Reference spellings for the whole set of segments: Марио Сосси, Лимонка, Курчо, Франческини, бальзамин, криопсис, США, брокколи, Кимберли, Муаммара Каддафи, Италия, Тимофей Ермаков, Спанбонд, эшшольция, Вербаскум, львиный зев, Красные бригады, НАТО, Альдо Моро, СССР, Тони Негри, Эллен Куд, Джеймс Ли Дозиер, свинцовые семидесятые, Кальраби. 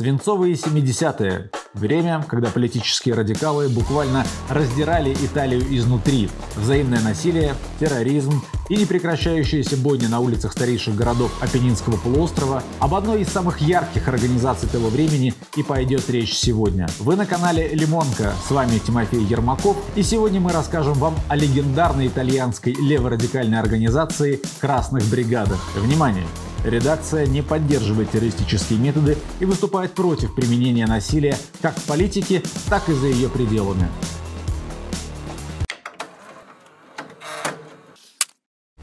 Свинцовые 70-е. Время, когда политические радикалы буквально раздирали Италию изнутри. Взаимное насилие, терроризм и непрекращающиеся бойни на улицах старейших городов Апеннинского полуострова. Об одной из самых ярких организаций того времени и пойдет речь сегодня. Вы на канале Лимонка, с вами Тимофей Ермаков, и сегодня мы расскажем вам о легендарной итальянской леворадикальной организации «Красных бригадах». Внимание! Редакция не поддерживает террористические методы и выступает против применения насилия как в политике, так и за ее пределами.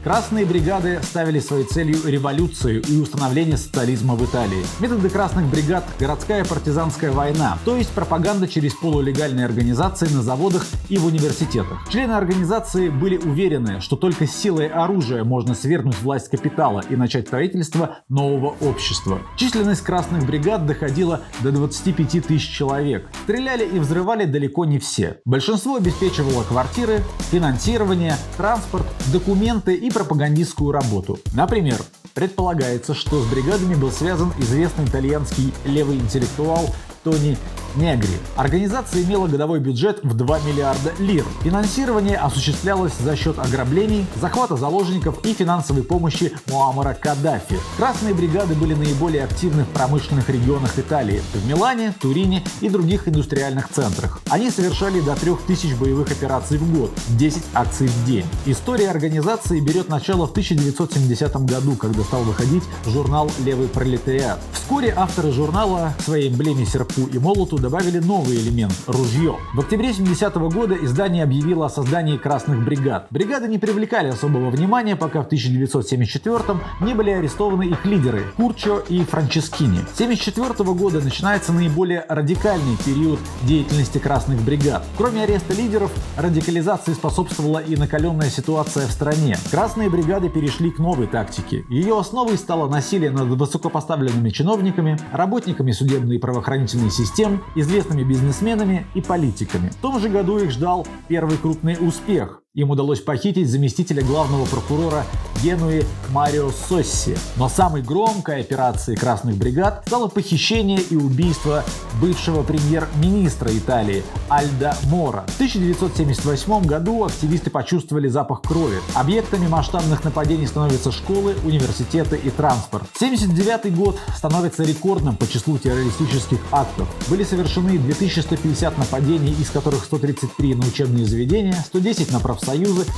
Красные бригады ставили своей целью революцию и установление социализма в Италии. Методы красных бригад – городская партизанская война, то есть пропаганда через полулегальные организации на заводах и в университетах. Члены организации были уверены, что только силой оружия можно свергнуть власть капитала и начать строительство нового общества. Численность красных бригад доходила до 25 тысяч человек. Стреляли и взрывали далеко не все. Большинство обеспечивало квартиры, финансирование, транспорт, документы и пропагандистскую работу. Например, предполагается, что с бригадами был связан известный итальянский левый интеллектуал Тони Негри. Организация имела годовой бюджет в 2 миллиарда лир. Финансирование осуществлялось за счет ограблений, захвата заложников и финансовой помощи Муаммара Каддафи. Красные бригады были наиболее активны в промышленных регионах Италии – в Милане, Турине и других индустриальных центрах. Они совершали до 3000 боевых операций в год, 10 акций в день. История организации берет начало в 1970 году, когда стал выходить журнал «Левый пролетариат». Вскоре авторы журнала к своей эмблеме серпу и молоту добавили новый элемент – ружье. В октябре 70-го года издание объявило о создании красных бригад. Бригады не привлекали особого внимания, пока в 1974-м не были арестованы их лидеры – Курчо и Франческини. С 1974-го года начинается наиболее радикальный период деятельности красных бригад. Кроме ареста лидеров, радикализации способствовала и накаленная ситуация в стране. Красные бригады перешли к новой тактике. Ее основой стало насилие над высокопоставленными чиновниками, работниками судебной и правоохранительной системы, известными бизнесменами и политиками. В том же году их ждал первый крупный успех. Им удалось похитить заместителя главного прокурора Генуи Марио Сосси. Но самой громкой операцией красных бригад стало похищение и убийство бывшего премьер-министра Италии Альдо Моро. В 1978 году активисты почувствовали запах крови. Объектами масштабных нападений становятся школы, университеты и транспорт. 1979 год становится рекордным по числу террористических актов. Были совершены 2150 нападений, из которых 133 на учебные заведения, 110 на профсоюзы,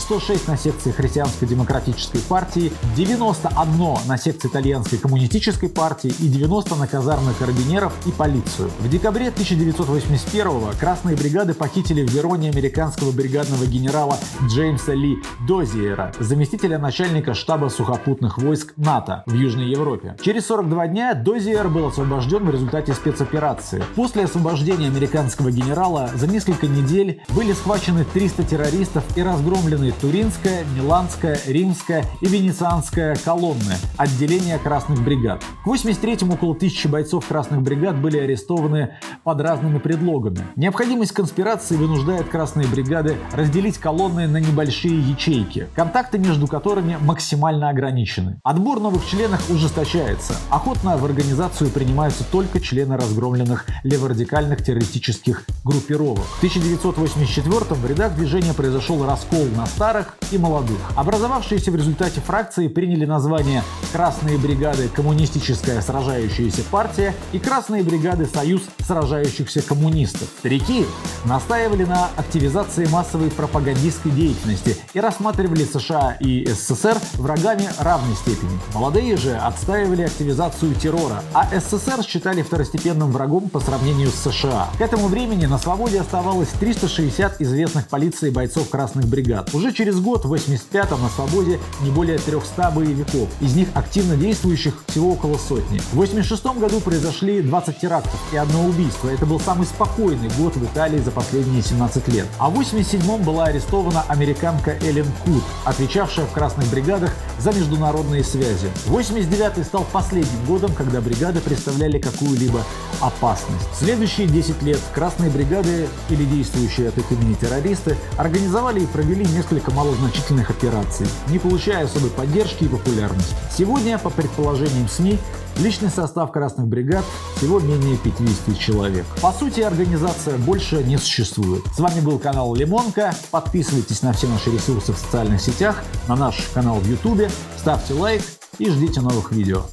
106 на секции Христианско-демократической партии, 91 на секции Итальянской коммунистической партии и 90 на казармы карабинеров и полицию. В декабре 1981-го красные бригады похитили в Вероне американского бригадного генерала Джеймса Ли Дозиера, заместителя начальника штаба сухопутных войск НАТО в Южной Европе. Через 42 дня Дозиер был освобожден в результате спецоперации. После освобождения американского генерала за несколько недель были схвачены 300 террористов и разгромлены Туринская, Миланская, Римская и Венецианская колонны, отделения красных бригад. К 1983-му около 1000 бойцов красных бригад были арестованы под разными предлогами. Необходимость конспирации вынуждает красные бригады разделить колонны на небольшие ячейки, контакты между которыми максимально ограничены. Отбор новых членов ужесточается. Охотно в организацию принимаются только члены разгромленных леворадикальных террористических группировок. В 1984-м в рядах движения произошел раскол на старых и молодых. Образовавшиеся в результате фракции приняли название «Красные бригады Коммунистическая сражающаяся партия» и «Красные бригады Союз сражающихся коммунистов». Старики настаивали на активизации массовой пропагандистской деятельности и рассматривали США и СССР врагами равной степени. Молодые же отстаивали активизацию террора, а СССР считали второстепенным врагом по сравнению с США. К этому времени на свободе оставалось 360 известных полиции бойцов красных бригад. Уже через год, в 1985-м, на свободе не более 300 боевиков, из них активно действующих всего около сотни. В 1986 году произошли 20 терактов и одно убийство. Это был самый спокойный год в Италии за последние 17 лет. А в 1987-м была арестована американка Эллен Куд, отвечавшая в красных бригадах за международные связи. 1989 стал последним годом, когда бригады представляли какую-либо опасность. В следующие 10 лет красные бригады или действующие от их имени террористы организовали и провели несколько малозначительных операций, не получая особой поддержки и популярности. Сегодня, по предположениям СМИ, Личный состав «Красных бригад» всего менее 50 человек. По сути, организация больше не существует. С вами был канал Лимонка. Подписывайтесь на все наши ресурсы в социальных сетях, на наш канал в YouTube, ставьте лайк и ждите новых видео.